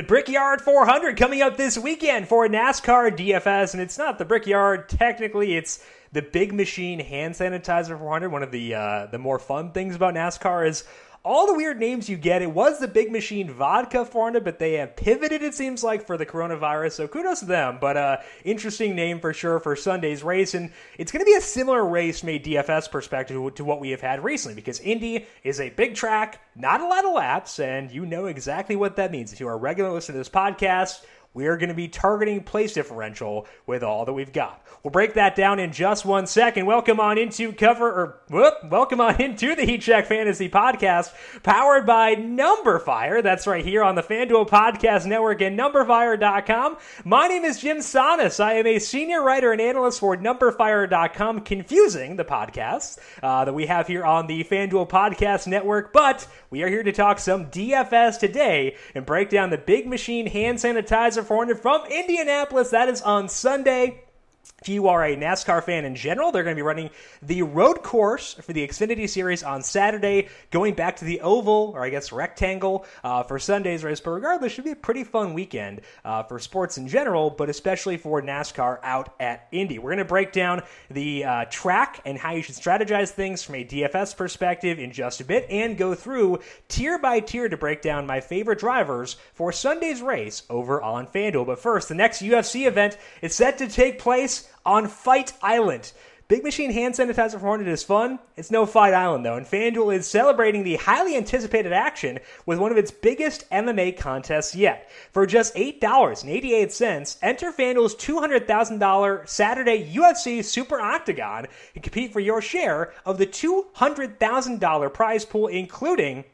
The Brickyard 400 coming up this weekend for NASCAR DFS, and it's not the Brickyard technically, it's the Big Machine Hand Sanitizer 400. One of the more fun things about NASCAR is all the weird names you get. It was the Big Machine Vodka 400, but they have pivoted, it seems like, for the coronavirus, so kudos to them. But interesting name for sure for Sunday's race, and it's going to be a similar race from a DFS perspective to what we have had recently, because Indy is a big track, not a lot of laps, and you know exactly what that means. If you are a regular listener to this podcast, we are going to be targeting place differential with all that we've got. We'll break that down in just 1 second. Welcome on into the Heat Check Fantasy Podcast, powered by Numberfire. That's right here on the FanDuel Podcast Network and Numberfire.com. My name is Jim Sannes. I am a senior writer and analyst for Numberfire.com, confusing the podcast that we have here on the FanDuel Podcast Network. But we are here to talk some DFS today and break down the Big Machine Hand Sanitizer 400 from Indianapolis. That is on Sunday. If you are a NASCAR fan in general, they're going to be running the road course for the Xfinity Series on Saturday, going back to the oval, or I guess rectangle, for Sunday's race. But regardless, it should be a pretty fun weekend for sports in general, but especially for NASCAR out at Indy. We're going to break down the track and how you should strategize things from a DFS perspective in just a bit, and go through tier by tier to break down my favorite drivers for Sunday's race over on FanDuel. But first, the next UFC event is set to take place on Fight Island. Big Machine Hand Sanitizer 400 is fun. It's no Fight Island, though, and FanDuel is celebrating the highly anticipated action with one of its biggest MMA contests yet. For just $8.88, enter FanDuel's $200,000 Saturday UFC Super Octagon and compete for your share of the $200,000 prize pool, including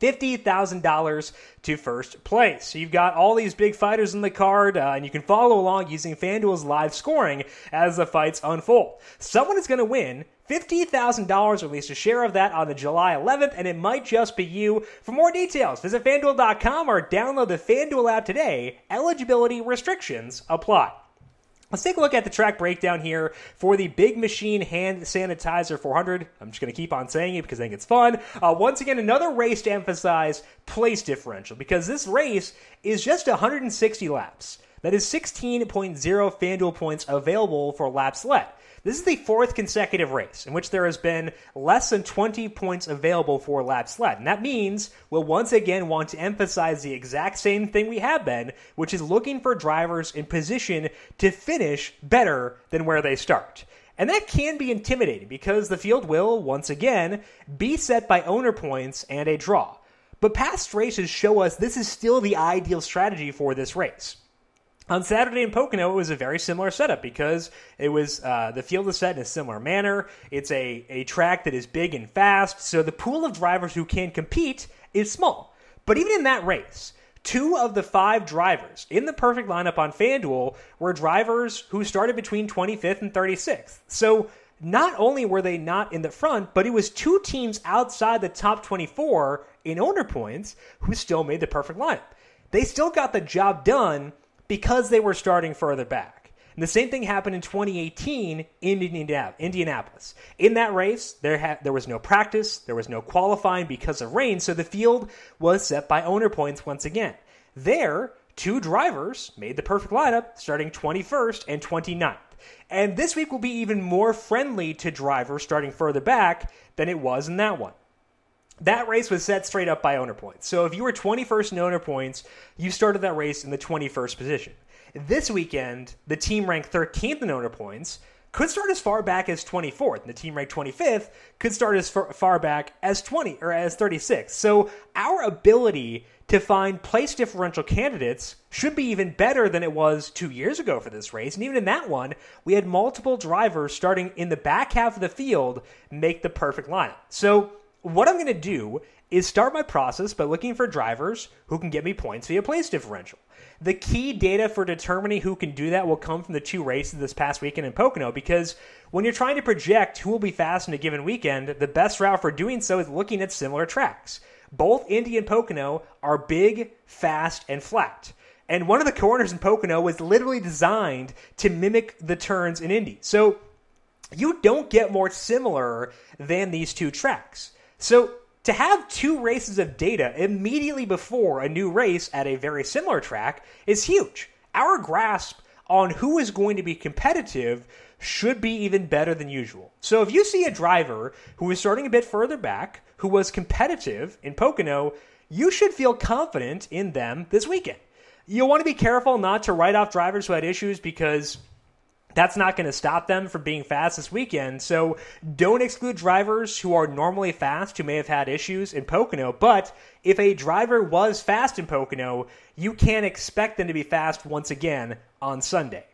$50,000 to first place. So you've got all these big fighters in the card, and you can follow along using FanDuel's live scoring as the fights unfold. Someone is going to win $50,000, or at least a share of that, on the July 11th, and it might just be you. For more details, visit FanDuel.com or download the FanDuel app today. Eligibility restrictions apply. Let's take a look at the track breakdown here for the Big Machine Hand Sanitizer 400. I'm just going to keep on saying it because I think it's fun. Once again, another race to emphasize place differential, because this race is just 160 laps. That is 16.0 FanDuel points available for laps led. This is the fourth consecutive race in which there has been less than 20 points available for laps led. And that means we'll once again want to emphasize the exact same thing we have been, which is looking for drivers in position to finish better than where they start. And that can be intimidating because the field will, once again, be set by owner points and a draw. But past races show us this is still the ideal strategy for this race. On Saturday in Pocono, it was a very similar setup because it was the field is set in a similar manner. It's a track that is big and fast, so the pool of drivers who can compete is small. But even in that race, 2 of the 5 drivers in the perfect lineup on FanDuel were drivers who started between 25th and 36th. So not only were they not in the front, but it was 2 teams outside the top 24 in owner points who still made the perfect lineup. They still got the job done because they were starting further back. And the same thing happened in 2018 in Indianapolis. In that race, there was no practice, there was no qualifying because of rain, so the field was set by owner points once again. There, 2 drivers made the perfect lineup, starting 21st and 29th. And this week will be even more friendly to drivers starting further back than it was in that one. That race was set straight up by owner points. So if you were 21st in owner points, you started that race in the 21st position. This weekend, the team ranked 13th in owner points could start as far back as 24th, and the team ranked 25th could start as far back as 20 or as 36th. So our ability to find place differential candidates should be even better than it was 2 years ago for this race. And even in that one, we had multiple drivers starting in the back half of the field make the perfect lineup. So what I'm going to do is start my process by looking for drivers who can get me points via place differential. The key data for determining who can do that will come from the 2 races this past weekend in Pocono, because when you're trying to project who will be fast in a given weekend, the best route for doing so is looking at similar tracks. Both Indy and Pocono are big, fast, and flat. And one of the corners in Pocono was literally designed to mimic the turns in Indy. So you don't get more similar than these 2 tracks. So To have two races of data immediately before a new race at a very similar track is huge. Our grasp on who is going to be competitive should be even better than usual. So if you see a driver who is starting a bit further back, who was competitive in Pocono, you should feel confident in them this weekend. You'll want to be careful not to write off drivers who had issues because that's not going to stop them from being fast this weekend. So don't exclude drivers who are normally fast who may have had issues in Pocono. But if a driver was fast in Pocono, you can't expect them to be fast once again on Sunday.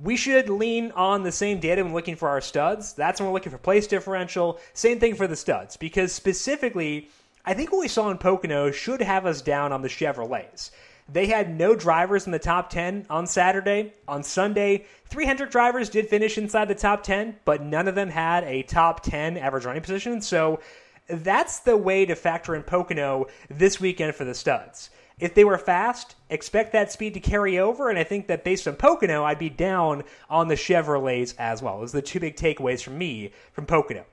We should lean on the same data when looking for our studs. That's when we're looking for place differential. Same thing for the studs, because specifically, I think what we saw in Pocono should have us down on the Chevrolets. They had no drivers in the top 10 on Saturday. On Sunday, 300 drivers did finish inside the top 10, but none of them had a top 10 average running position. So that's the way to factor in Pocono this weekend for the studs. If they were fast, expect that speed to carry over, and I think that based on Pocono, I'd be down on the Chevrolets as well. Those are the two big takeaways from me from Pocono.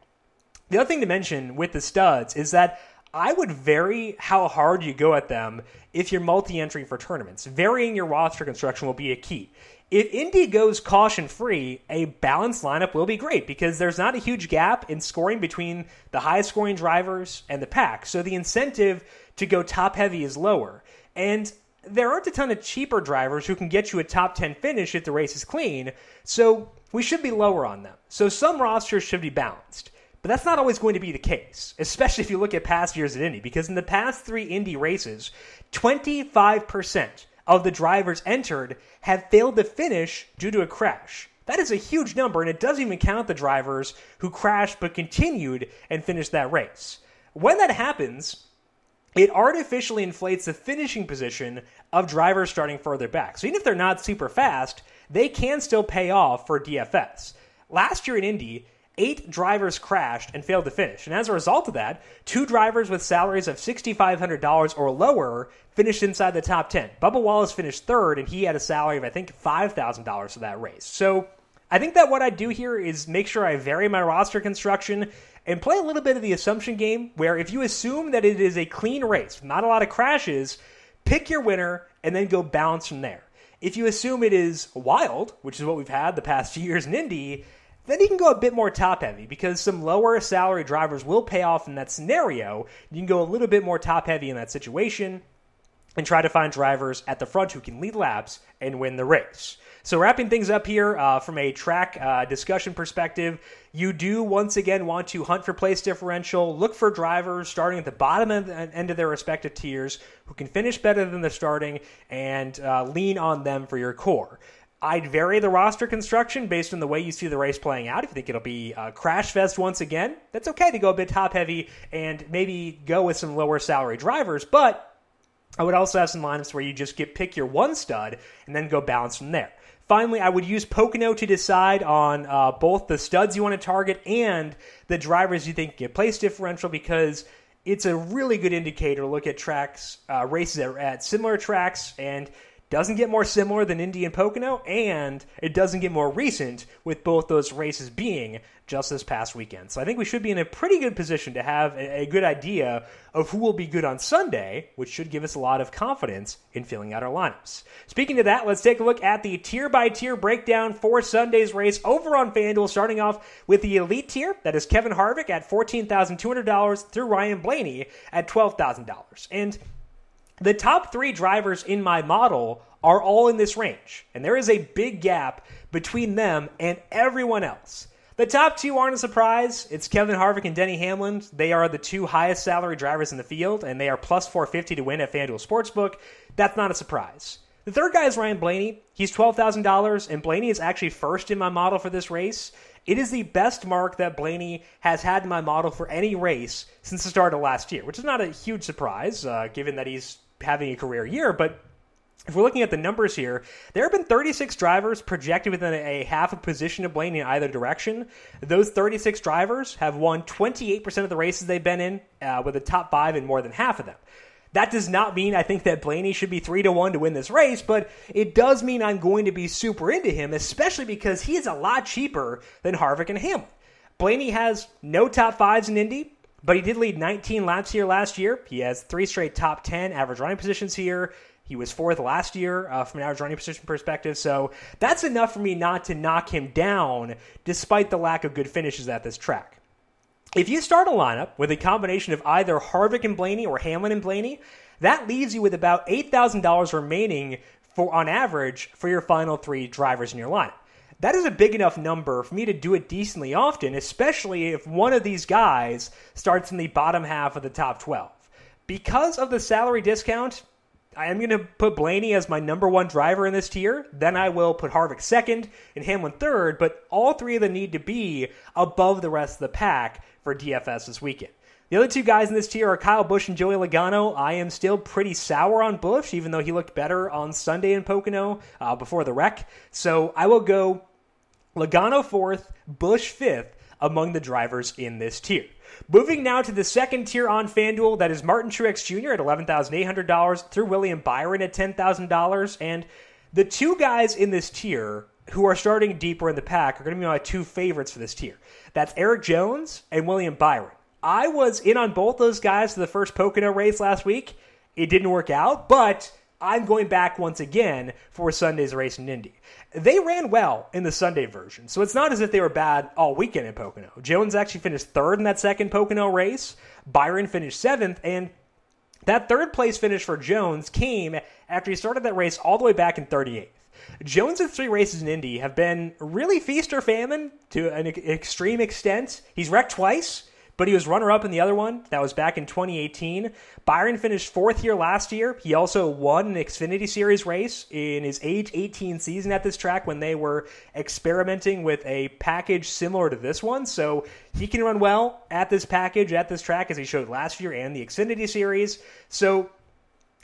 The other thing to mention with the studs is that I would vary how hard you go at them if you're multi-entry for tournaments. Varying your roster construction will be a key. If Indy goes caution-free, a balanced lineup will be great because there's not a huge gap in scoring between the high-scoring drivers and the pack, so the incentive to go top-heavy is lower. And there aren't a ton of cheaper drivers who can get you a top 10 finish if the race is clean, so we should be lower on them. So some rosters should be balanced. But that's not always going to be the case, especially if you look at past years at Indy, because in the past three Indy races, 25% of the drivers entered have failed to finish due to a crash. That is a huge number, and it doesn't even count the drivers who crashed but continued and finished that race. When that happens, it artificially inflates the finishing position of drivers starting further back. So even if they're not super fast, they can still pay off for DFS. Last year in Indy, 8 drivers crashed and failed to finish. And as a result of that, 2 drivers with salaries of $6,500 or lower finished inside the top 10. Bubba Wallace finished third, and he had a salary of, I think, $5,000 for that race. So I think that what I do here is make sure I vary my roster construction and play a little bit of the assumption game, where if you assume that it is a clean race, not a lot of crashes, pick your winner and then go balance from there. If you assume it is wild, which is what we've had the past few years in Indy, then you can go a bit more top-heavy because some lower salary drivers will pay off in that scenario. You can go a little bit more top-heavy in that situation and try to find drivers at the front who can lead laps and win the race. So wrapping things up here from a track discussion perspective, you do once again want to hunt for place differential, look for drivers starting at the bottom end of their respective tiers who can finish better than they're starting, and lean on them for your core. I'd vary the roster construction based on the way you see the race playing out. If you think it'll be a crash fest once again, that's okay to go a bit top-heavy and maybe go with some lower-salary drivers, but I would also have some lineups where you just pick your one stud and then go balance from there. Finally, I would use Pocono to decide on both the studs you want to target and the drivers you think get place differential, because it's a really good indicator to look at tracks, races that are at similar tracks, and doesn't get more similar than Indy and Pocono, and it doesn't get more recent with both those races being just this past weekend. So I think we should be in a pretty good position to have a good idea of who will be good on Sunday, which should give us a lot of confidence in filling out our lineups. Speaking of that, let's take a look at the tier-by-tier breakdown for Sunday's race over on FanDuel, starting off with the elite tier. That is Kevin Harvick at $14,200 through Ryan Blaney at $12,000. And the top 3 drivers in my model are all in this range, and there is a big gap between them and everyone else. The top 2 aren't a surprise. It's Kevin Harvick and Denny Hamlin. They are the 2 highest salary drivers in the field, and they are plus $450 to win at FanDuel Sportsbook. That's not a surprise. The third guy is Ryan Blaney. He's $12,000, and Blaney is actually first in my model for this race. It is the best mark that Blaney has had in my model for any race since the start of last year, which is not a huge surprise, given that he's having a career year. But if we're looking at the numbers here, there have been 36 drivers projected within a half a position of Blaney in either direction. Those 36 drivers have won 28% of the races they've been in, with the top 5 in more than half of them. That does not mean I think that Blaney should be 3-1 to win this race, but it does mean I'm going to be super into him, especially because he is a lot cheaper than Harvick and Hamlin. Blaney has no top 5s in Indy. But he did lead 19 laps here last year. He has 3 straight top 10 average running positions here. He was 4th last year from an average running position perspective. So that's enough for me not to knock him down despite the lack of good finishes at this track. If you start a lineup with a combination of either Harvick and Blaney or Hamlin and Blaney, that leaves you with about $8,000 remaining on average for your final 3 drivers in your lineup. That is a big enough number for me to do it decently often, especially if one of these guys starts in the bottom half of the top 12. Because of the salary discount, I am going to put Blaney as my number 1 driver in this tier. Then I will put Harvick second and Hamlin third, but all 3 of them need to be above the rest of the pack for DFS this weekend. The other 2 guys in this tier are Kyle Busch and Joey Logano. I am still pretty sour on Busch, even though he looked better on Sunday in Pocono before the wreck. So I will go Logano 4th, Busch 5th among the drivers in this tier. Moving now to the second tier on FanDuel, that is Martin Truex Jr. at $11,800 through William Byron at $10,000. And the 2 guys in this tier who are starting deeper in the pack are going to be my 2 favorites for this tier. That's Erik Jones and William Byron. I was in on both those guys for the first Pocono race last week. It didn't work out, but I'm going back once again for Sunday's race in Indy. They ran well in the Sunday version, so it's not as if they were bad all weekend in Pocono. Jones actually finished 3rd in that second Pocono race. Byron finished 7th, and that 3rd place finish for Jones came after he started that race all the way back in 38th. Jones' 3 races in Indy have been really feast or famine to an extreme extent. He's wrecked twice, but he was runner-up in the other one. That was back in 2018. Byron finished 4th here last year. He also won an Xfinity Series race in his age 18 season at this track when they were experimenting with a package similar to this one. So he can run well at this package, at this track, as he showed last year and the Xfinity Series. So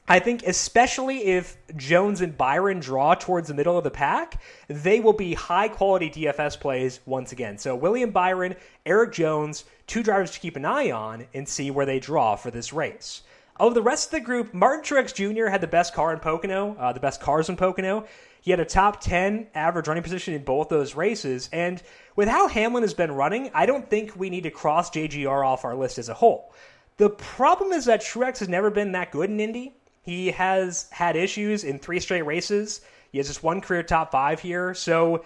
I think especially if Jones and Byron draw towards the middle of the pack, they will be high-quality DFS plays once again. So William Byron, Erik Jones, 2 drivers to keep an eye on and see where they draw for this race. Of the rest of the group, Martin Truex Jr. had the best car in Pocono, the best cars in Pocono. He had a top 10 average running position in both those races, and with how Hamlin has been running, I don't think we need to cross JGR off our list as a whole. The problem is that Truex has never been that good in Indy. He has had issues in 3 straight races. He has just 1 career top 5 here. So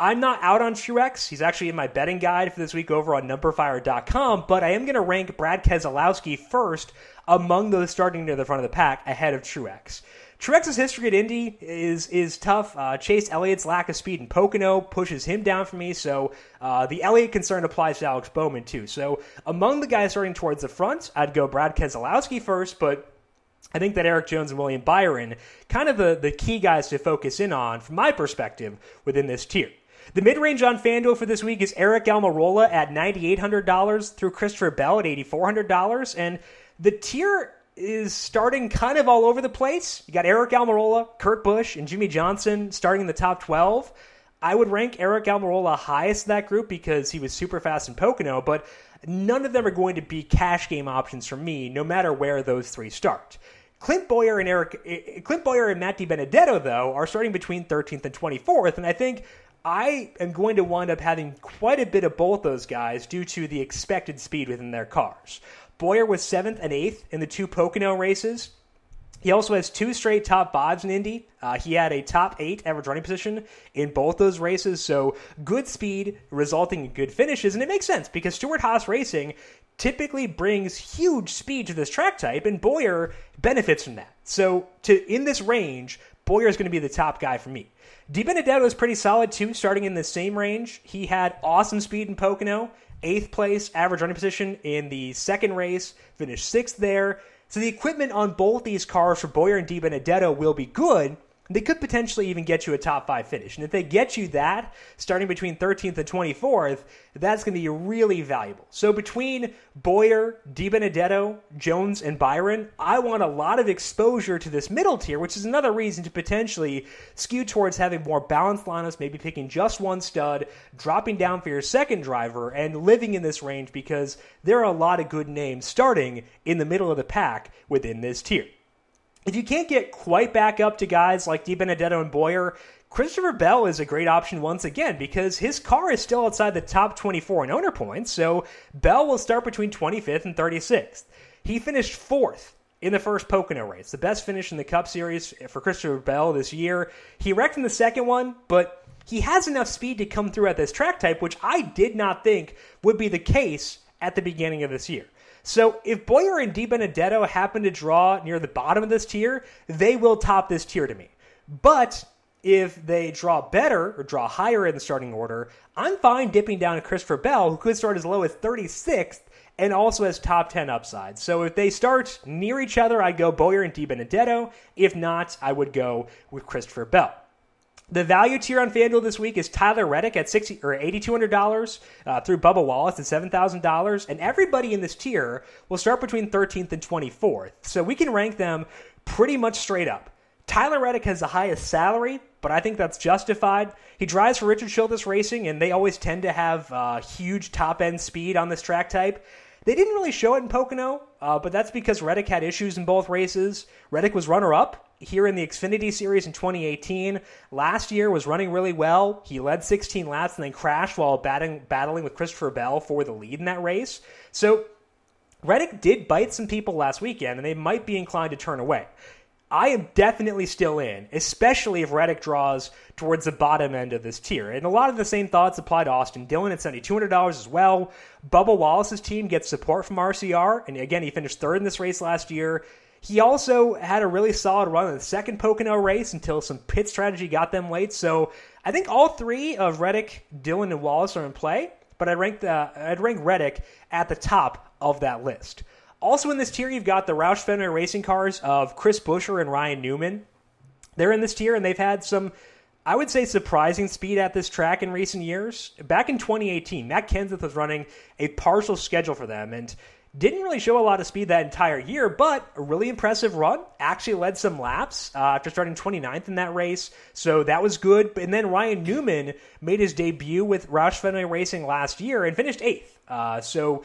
I'm not out on Truex. He's actually in my betting guide for this week over on numberfire.com. But I am going to rank Brad Keselowski first among those starting near the front of the pack ahead of Truex. Truex's history at Indy is tough. Chase Elliott's lack of speed in Pocono pushes him down for me. So the Elliott concern applies to Alex Bowman too. So among the guys starting towards the front, I'd go Brad Keselowski first, but I think that Erik Jones and William Byron, kind of the key guys to focus in on, from my perspective, within this tier. The mid-range on FanDuel for this week is Eric Almirola at $9,800 through Christopher Bell at $8,400. And the tier is starting kind of all over the place. You got Eric Almirola, Kurt Busch, and Jimmy Johnson starting in the top 12. I would rank Eric Almirola highest in that group because he was super fast in Pocono, but none of them are going to be cash game options for me, no matter where those 3 start. Clint Bowyer and Matt DiBenedetto, though, are starting between 13th and 24th, and I think I am going to wind up having quite a bit of both those guys due to the expected speed within their cars. Bowyer was 7th and 8th in the 2 Pocono races. He also has 2 straight top 5s in Indy. He had a top 8 average running position in both those races, so good speed resulting in good finishes, and it makes sense because Stewart Haas Racing typically brings huge speed to this track type, and Bowyer benefits from that. So in this range, Bowyer is going to be the top guy for me. DiBenedetto is pretty solid, too, starting in the same range. He had awesome speed in Pocono, 8th place average running position in the second race, finished 6th there. So the equipment on both these cars for Bowyer and DiBenedetto will be good. They could potentially even get you a top 5 finish. And if they get you that, starting between 13th and 24th, that's going to be really valuable. So between Bowyer, DiBenedetto, Jones, and Byron, I want a lot of exposure to this middle tier, which is another reason to potentially skew towards having more balanced lineups, maybe picking just 1 stud, dropping down for your second driver, and living in this range because there are a lot of good names starting in the middle of the pack within this tier. if you can't get quite back up to guys like DiBenedetto and Bowyer, Christopher Bell is a great option once again because his car is still outside the top 24 in owner points, so Bell will start between 25th and 36th. He finished 4th in the first Pocono race, the best finish in the Cup Series for Christopher Bell this year. He wrecked in the second one, but he has enough speed to come through at this track type, which I did not think would be the case at the beginning of this year. So if Bowyer and DiBenedetto happen to draw near the bottom of this tier, they will top this tier to me. But if they draw better or draw higher in the starting order, I'm fine dipping down to Christopher Bell, who could start as low as 36th and also has top 10 upside. So if they start near each other, I'd go Bowyer and DiBenedetto. If not, I would go with Christopher Bell. The value tier on FanDuel this week is Tyler Reddick at $8,200 through Bubba Wallace at $7,000, and everybody in this tier will start between 13th and 24th, so we can rank them pretty much straight up. Tyler Reddick has the highest salary, but I think that's justified. He drives for Richard Childress Racing, and they always tend to have huge top-end speed on this track type. They didn't really show it in Pocono, but that's because Reddick had issues in both races. Reddick was runner-up here in the Xfinity Series in 2018. Last year was running really well. He led 16 laps and then crashed while battling with Christopher Bell for the lead in that race. So Reddick did bite some people last weekend, and they might be inclined to turn away. I am definitely still in, especially if Reddick draws towards the bottom end of this tier. And a lot of the same thoughts apply to Austin Dillon at $7,200 as well. Bubba Wallace's team gets support from RCR, and again, he finished third in this race last year. He also had a really solid run in the second Pocono race until some pit strategy got them late. So I think all three of Reddick, Dillon, and Wallace are in play, but I'd rank Reddick at the top of that list. Also in this tier, you've got the Roush Fenway Racing cars of Chris Buescher and Ryan Newman. They're in this tier, and they've had some, I would say, surprising speed at this track in recent years. Back in 2018, Matt Kenseth was running a partial schedule for them and didn't really show a lot of speed that entire year, but a really impressive run. Actually led some laps after starting 29th in that race, so that was good. And then Ryan Newman made his debut with Roush Fenway Racing last year and finished 8th. So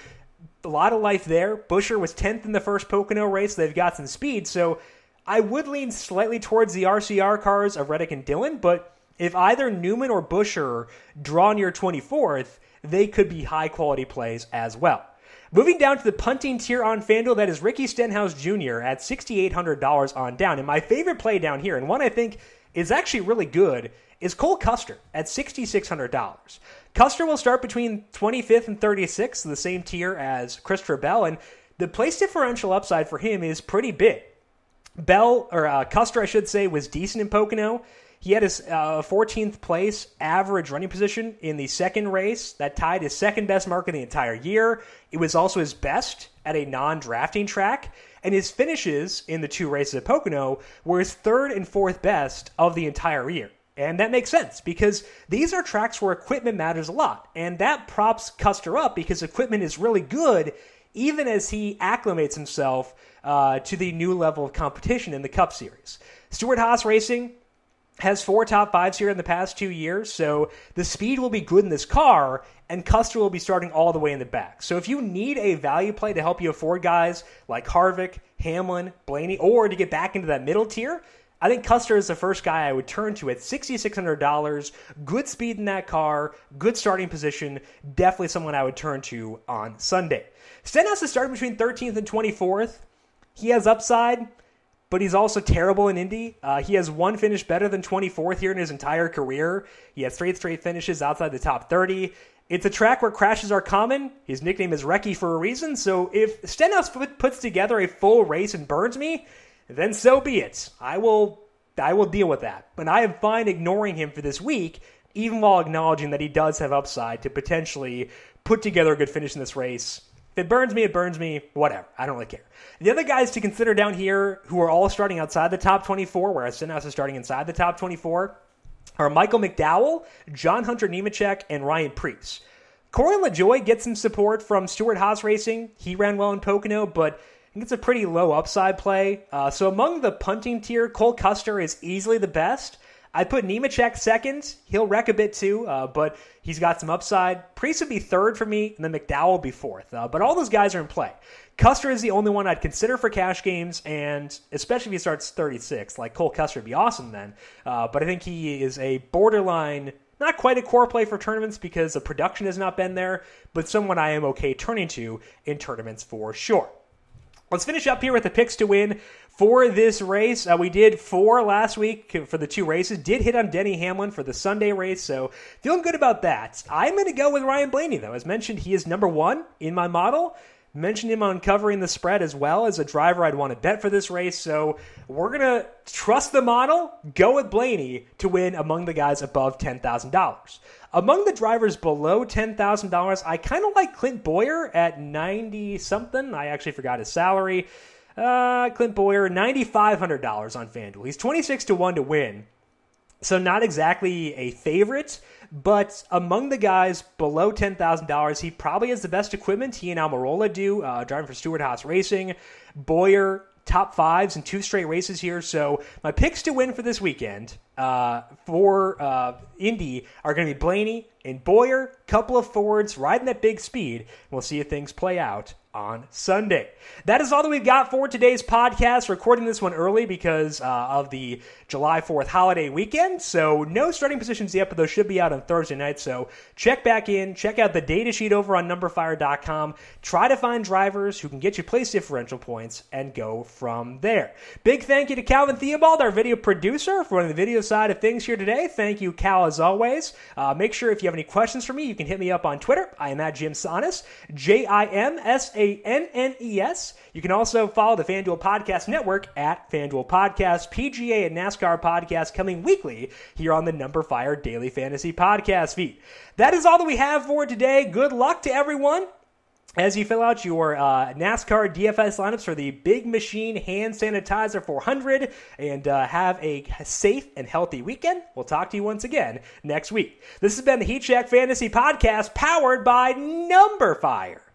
a lot of life there. Buescher was 10th in the first Pocono race. So they've got some speed, so I would lean slightly towards the RCR cars of Reddick and Dillon, but if either Newman or Buescher draw near 24th, they could be high-quality plays as well. Moving down to the punting tier on FanDuel, that is Ricky Stenhouse Jr. at $6,800 on down. And my favorite play down here, and one I think is actually really good, is Cole Custer at $6,600. Custer will start between 25th and 36th, the same tier as Christopher Bell, and the place differential upside for him is pretty big. Custer, I should say, was decent in Pocono. He had his 14th place average running position in the second race. That tied his second best mark in the entire year. It was also his best at a non-drafting track. And his finishes in the two races at Pocono were his third and fourth best of the entire year. And that makes sense because these are tracks where equipment matters a lot. And that props Custer up because equipment is really good even as he acclimates himself to the new level of competition in the Cup Series. Stewart Haas Racing has 4 top 5s here in the past 2 years, so the speed will be good in this car, and Custer will be starting all the way in the back. So if you need a value play to help you afford guys like Harvick, Hamlin, Blaney, or to get back into that middle tier, I think Custer is the first guy I would turn to at $6,600. Good speed in that car, good starting position, definitely someone I would turn to on Sunday. Stenhouse is starting between 13th and 24th. He has upside, but he's also terrible in Indy. He has one finish better than 24th here in his entire career. He has 3 straight finishes outside the top 30. It's a track where crashes are common. His nickname is Recce for a reason. So if Stenhouse puts together a full race and burns me, then so be it. I will deal with that. But I am fine ignoring him for this week, even while acknowledging that he does have upside to potentially put together a good finish in this race. If it burns me, it burns me. Whatever. I don't really care. The other guys to consider down here who are all starting outside the top 24, whereas Stenhouse is starting inside the top 24, are Michael McDowell, John Hunter Nemechek, and Ryan Preece. Corey LaJoie gets some support from Stewart Haas Racing. He ran well in Pocono, but I think it's a pretty low upside play. So among the punting tier, Cole Custer is easily the best. I put Nemechek second. He'll wreck a bit too, but he's got some upside. Priest would be third for me, and then McDowell would be fourth. But all those guys are in play. Custer is the only one I'd consider for cash games, and especially if he starts 36th. Like, Cole Custer would be awesome then. But I think he is a borderline, not quite a core play for tournaments because the production has not been there, but someone I am okay turning to in tournaments for sure. Let's finish up here with the picks to win for this race. We did four last week for the two races. Did hit on Denny Hamlin for the Sunday race, so feeling good about that. I'm going to go with Ryan Blaney, though. As mentioned, he is number one in my model. Mentioned him on Covering the Spread as well as a driver I'd want to bet for this race. So we're going to trust the model, go with Blaney to win among the guys above $10,000. Among the drivers below $10,000, I kind of like Clint Bowyer at 90-something. I actually forgot his salary. Clint Bowyer, $9,500 on FanDuel. He's 26-1 to win. So not exactly a favorite, but among the guys below $10,000, he probably has the best equipment. He and Almirola do, driving for Stewart Haas Racing. Bowyer, top fives in two straight races here. So my picks to win for this weekend for Indy are going to be Blaney and Bowyer, couple of forwards riding that big speed. We'll see if things play out on Sunday. That is all that we've got for today's podcast. Recording this one early because of the July 4th holiday weekend. So no starting positions yet, but those should be out on Thursday night. So check back in, check out the data sheet over on numberfire.com. Try to find drivers who can get you place differential points and go from there. Big thank you to Calvin Theobald, our video producer, for running the video side of things here today. Thank you, Cal, as always. Make sure if you have any questions for me, you can hit me up on Twitter. I am at Jim Sannes, JIMSANNES. You can also follow the FanDuel Podcast Network at FanDuel Podcast, PGA and NASCAR Podcast coming weekly here on the Numberfire Daily Fantasy Podcast feed. That is all that we have for today. Good luck to everyone as you fill out your NASCAR DFS lineups for the Big Machine Hand Sanitizer 400, and have a safe and healthy weekend. We'll talk to you once again next week. This has been the Heat Check Fantasy Podcast powered by Numberfire.